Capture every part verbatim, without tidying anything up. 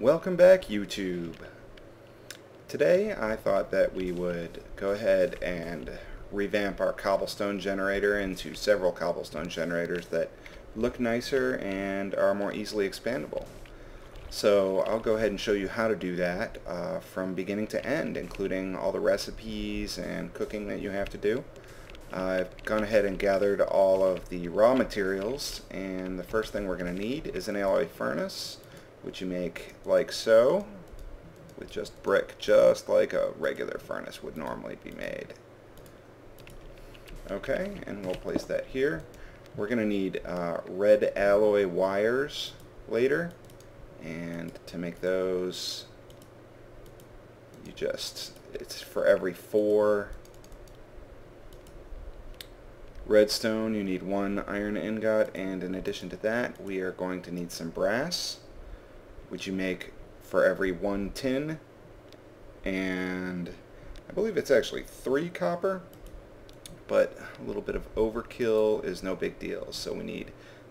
Welcome back, YouTube. Today I thought that we would go ahead and revamp our cobblestone generator into several cobblestone generators that look nicer and are more easily expandable. So I'll go ahead and show you how to do that uh, from beginning to end, including all the recipes and cooking that you have to do. I've gone ahead and gathered all of the raw materials, and the first thing we're going to need is an alloy furnace, which you make like so, with just brick, just like a regular furnace would normally be made. Okay, and we'll place that here. We're going to need uh, red alloy wires later, and to make those, you just, it's for every four redstone you need one iron ingot, and in addition to that we are going to need some brass, which you make for every one tin, and I believe it's actually three copper, but a little bit of overkill is no big deal. So we need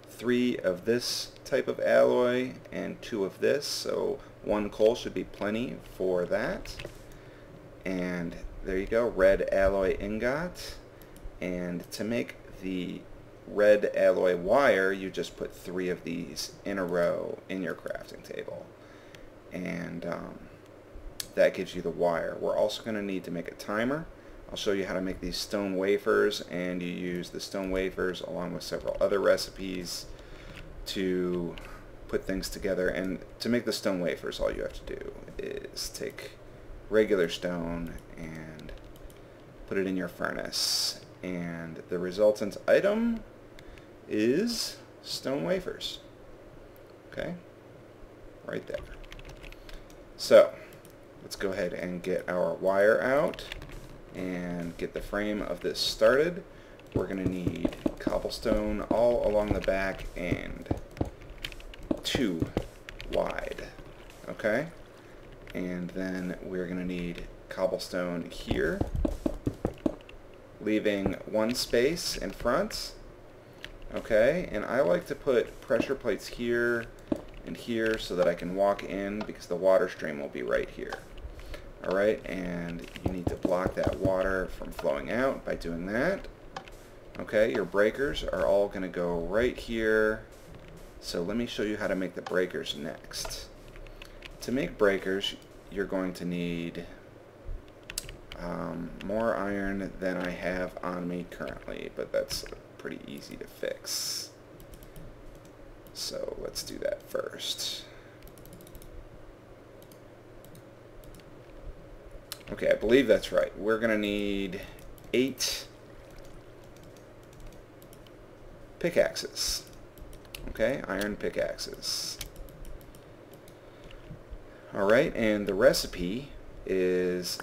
three of this type of alloy and two of this, so one coal should be plenty for that. And there you go, red alloy ingot. And to make the red alloy wire, you just put three of these in a row in your crafting table, and um, that gives you the wire. We're also going to need to make a timer. I'll show you how to make these stone wafers, and you use the stone wafers along with several other recipes to put things together. And to make the stone wafers, all you have to do is take regular stone and put it in your furnace, and the resultant item is stone wafers. Okay, right there. So let's go ahead and get our wire out and get the frame of this started. We're gonna need cobblestone all along the back and two wide. Okay, and then we're gonna need cobblestone here, leaving one space in front. Okay, and I like to put pressure plates here and here so that I can walk in, because the water stream will be right here. Alright, and you need to block that water from flowing out by doing that. Okay, your breakers are all going to go right here. So let me show you how to make the breakers next. To make breakers, you're going to need Um, more iron than I have on me currently, but that's pretty easy to fix. So let's do that first. Okay, I believe that's right. We're gonna need eight pickaxes. Okay, iron pickaxes. Alright, and the recipe is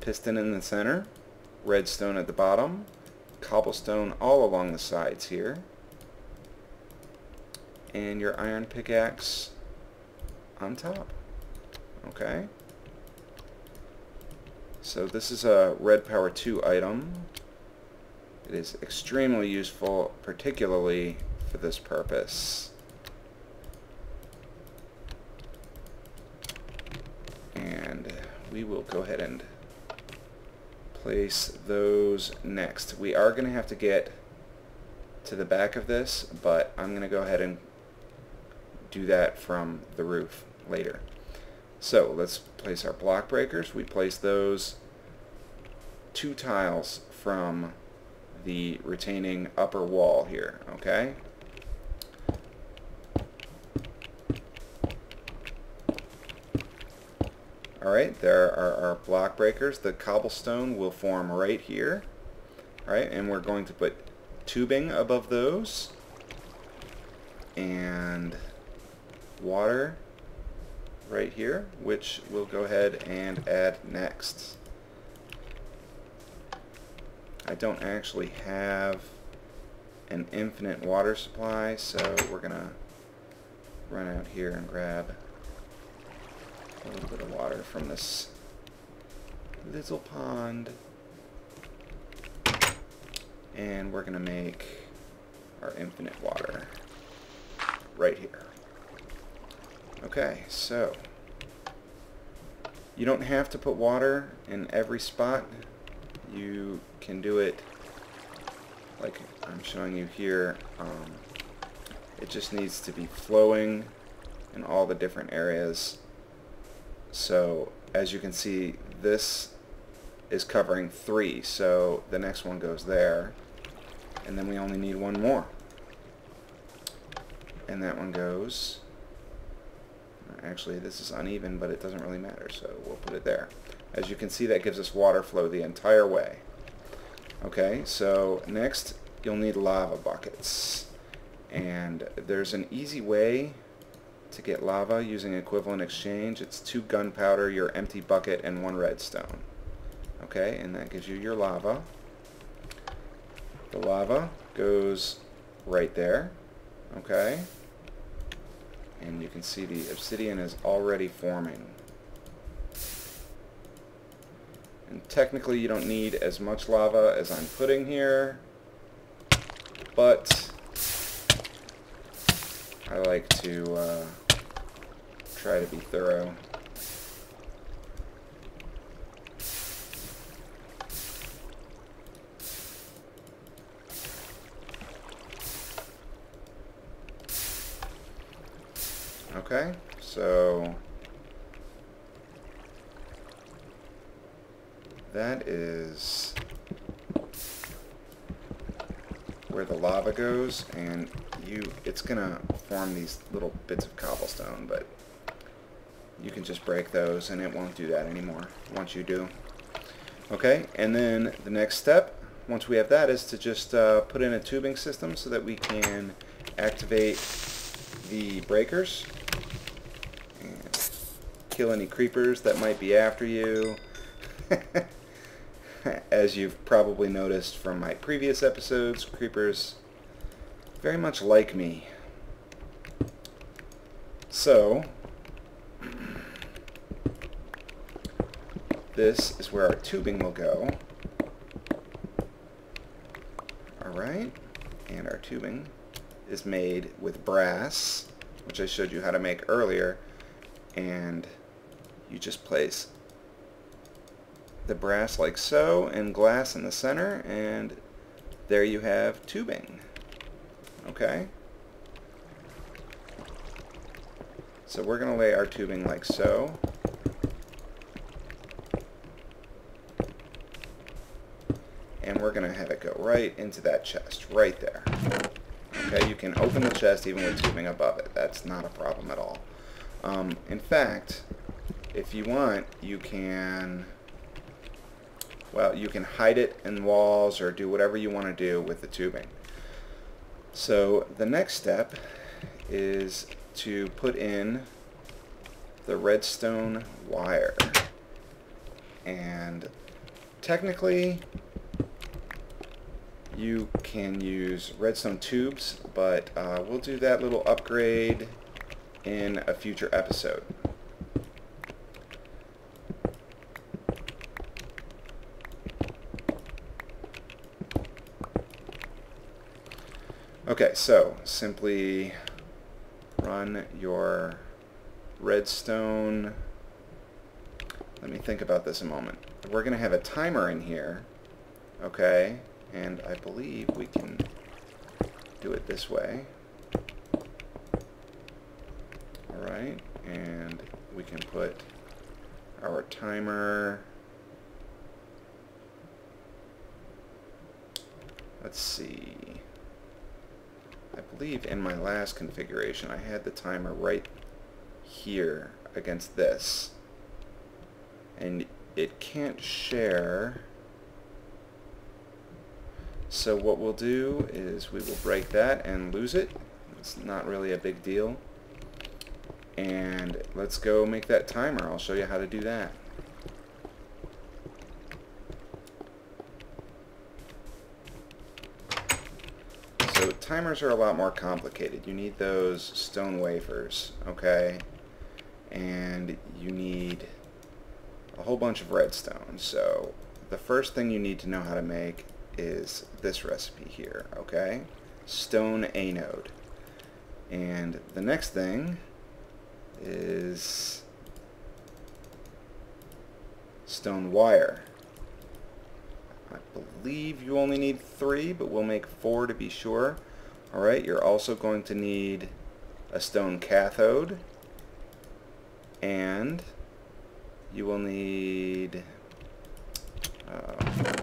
piston in the center, redstone at the bottom, cobblestone all along the sides here, and your iron pickaxe on top. Okay, so this is a Red Power two item. It is extremely useful, particularly for this purpose. And we will go ahead and place those next. We are going to have to get to the back of this, but I'm going to go ahead and do that from the roof later. So let's place our block breakers. We place those two tiles from the retaining upper wall here. Okay, alright, there are our block breakers. The cobblestone will form right here. Alright, and we're going to put tubing above those, and water right here, which we'll go ahead and add next. I don't actually have an infinite water supply, so we're gonna run out here and grab a little bit of water from this little pond, and we're gonna make our infinite water right here. Okay, so you don't have to put water in every spot. You can do it like I'm showing you here. Um, it just needs to be flowing in all the different areas. So as you can see, this is covering three, so the next one goes there, and then we only need one more, and that one goes, actually this is uneven, but it doesn't really matter, so we'll put it there. As you can see, that gives us water flow the entire way. Okay, so next you'll need lava buckets, and there's an easy way to get lava using Equivalent Exchange. It's two gunpowder, your empty bucket, and one redstone. Okay, and that gives you your lava. The lava goes right there. Okay, and you can see the obsidian is already forming. And technically you don't need as much lava as I'm putting here, but I like to uh, try to be thorough. Okay, so that is where the lava goes, and you it's gonna form these little bits of cobblestone, but you can just break those and it won't do that anymore once you do. Okay, and then the next step, once we have that, is to just uh, put in a tubing system so that we can activate the breakers and kill any creepers that might be after you. As you've probably noticed from my previous episodes, creepers very much like me. So this is where our tubing will go. Alright, and our tubing is made with brass, which I showed you how to make earlier, and you just place the brass like so, and glass in the center, and there you have tubing. Okay, so we're gonna lay our tubing like so, and we're gonna have it go right into that chest right there. Okay, you can open the chest even with tubing above it. That's not a problem at all. Um, in fact, if you want, you can, well, you can hide it in walls or do whatever you want to do with the tubing. So the next step is to put in the redstone wire. And technically, you can use redstone tubes, but uh, we'll do that little upgrade in a future episode. Okay, so simply run your redstone. Let me think about this a moment. We're going to have a timer in here, okay? And I believe we can do it this way. Alright, and we can put our timer, let's see, I believe in my last configuration I had the timer right here against this, and it can't share. So what we'll do is we will break that and lose it. It's not really a big deal. And let's go make that timer. I'll show you how to do that. So timers are a lot more complicated. You need those stone wafers, okay? And you need a whole bunch of redstone. So the first thing you need to know how to make is this recipe here, okay? Stone anode. And the next thing is stone wire. I believe you only need three, but we'll make four to be sure. Alright, you're also going to need a stone cathode, and you will need uh,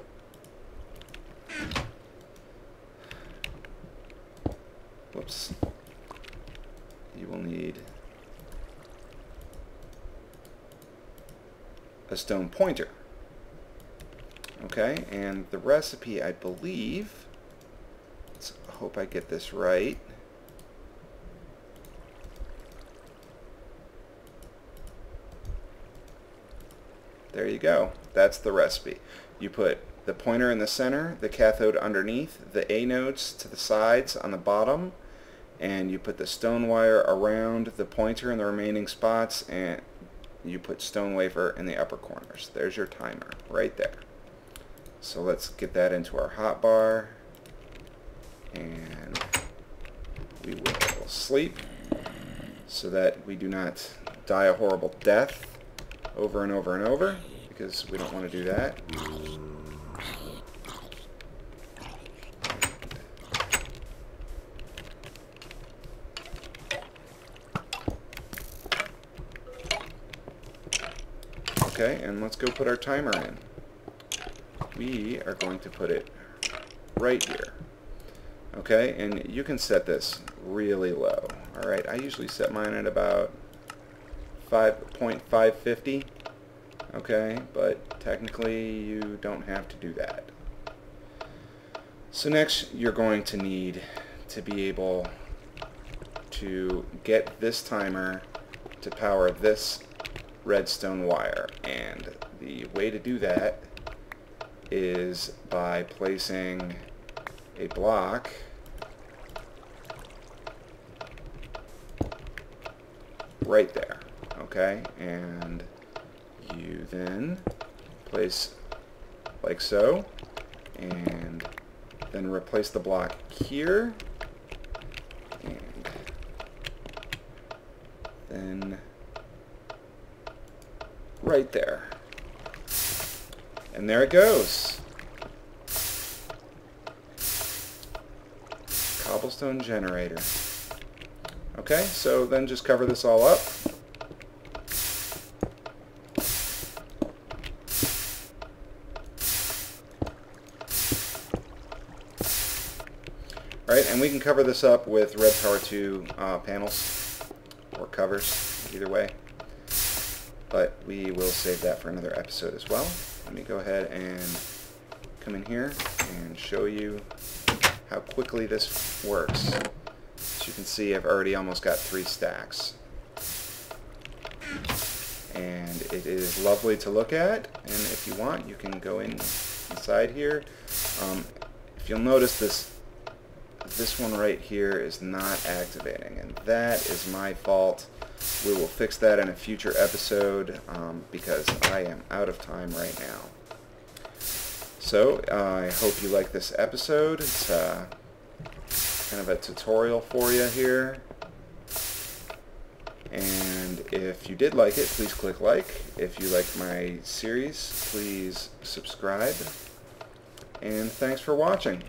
whoops you will need a stone pointer. Okay, and the recipe, I believe, let's hope I get this right, there you go, that's the recipe. You put the pointer in the center, the cathode underneath, the anodes to the sides on the bottom, and you put the stone wire around the pointer in the remaining spots, and you put stone wafer in the upper corners. There's your timer right there. So let's get that into our hotbar, and we will sleep so that we do not die a horrible death over and over and over, because we don't want to do that. Okay, and let's go put our timer in. We are going to put it right here. Okay, and you can set this really low. Alright, I usually set mine at about five point five five zero, okay, but technically you don't have to do that. So next you're going to need to be able to get this timer to power this redstone wire, and the way to do that is by placing a block right there. Okay, and you then place like so, and then replace the block here, and then right there. And there it goes. Cobblestone generator. Okay, so then just cover this all up. Alright, and we can cover this up with Red Power two uh, panels, or covers, either way. But we will save that for another episode as well. Let me go ahead and come in here and show you how quickly this works. As you can see, I've already almost got three stacks. And it is lovely to look at, and if you want, you can go in inside here. Um, if you'll notice, this This one right here is not activating, and that is my fault. We will fix that in a future episode um, because I am out of time right now. So uh, I hope you like this episode. It's uh, kind of a tutorial for you here. And if you did like it, please click like. If you like my series, please subscribe. And thanks for watching.